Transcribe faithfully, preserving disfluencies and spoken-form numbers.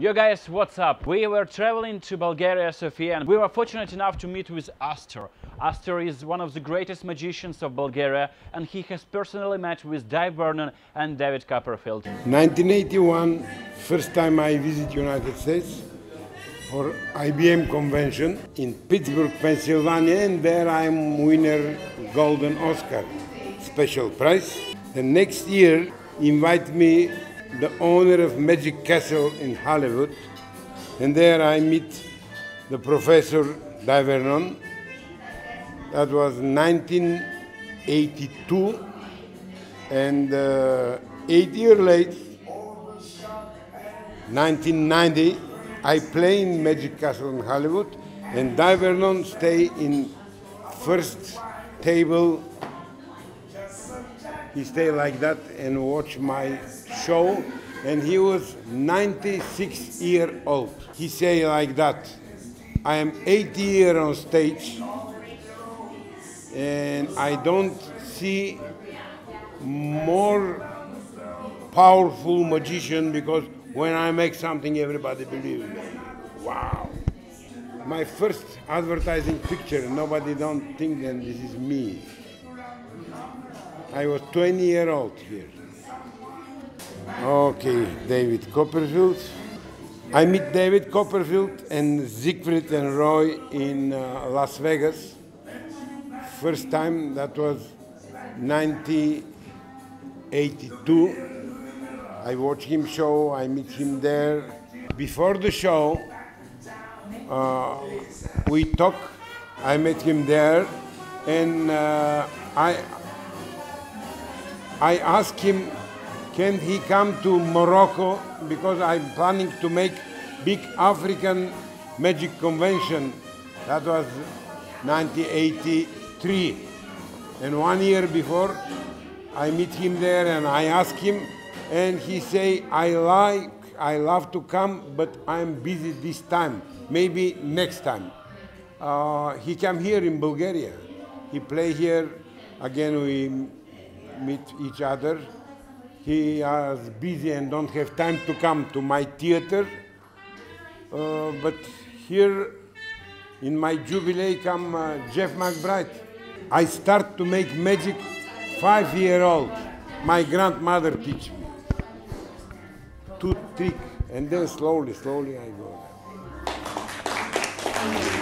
Yo guys, what's up? We were traveling to Bulgaria, Sofia, and we were fortunate enough to meet with Astor. Astor is one of the greatest magicians of Bulgaria, and he has personally met with Dai Vernon and David Copperfield. nineteen eighty-one, first time I visit United States for I B M convention in Pittsburgh, Pennsylvania, and there I'm winner Golden Oscar special prize. The next year invite me the owner of Magic Castle in Hollywood, and there I meet the professor Dai Vernon. That was nineteen eighty-two, and uh, eight years later, nineteen ninety, I play in Magic Castle in Hollywood, and Dai Vernon stay in first table. He stayed like that and watched my show, and he was ninety-six year old. He say like that, I am eighty year on stage and I don't see more powerful magician, because when I make something everybody believes me. Wow. My first advertising picture, nobody don't think that this is me. I was twenty year old here. Okay, David Copperfield. I meet David Copperfield and Siegfried and Roy in uh, Las Vegas. First time, that was nineteen eighty-two. I watch him show, I meet him there. Before the show, uh, we talk, I met him there, and uh, I I asked him, can he come to Morocco, because I'm planning to make big African magic convention. That was nineteen eighty-three. And one year before, I meet him there and I ask him, and he say, I like, I love to come, but I'm busy this time, maybe next time. Uh, he came here in Bulgaria. He play here, again we meet each other. He is busy and don't have time to come to my theater. Uh, but here in my jubilee come uh, Jeff McBride. I start to make magic five year old. My grandmother teach me two tricks, and then slowly, slowly I go.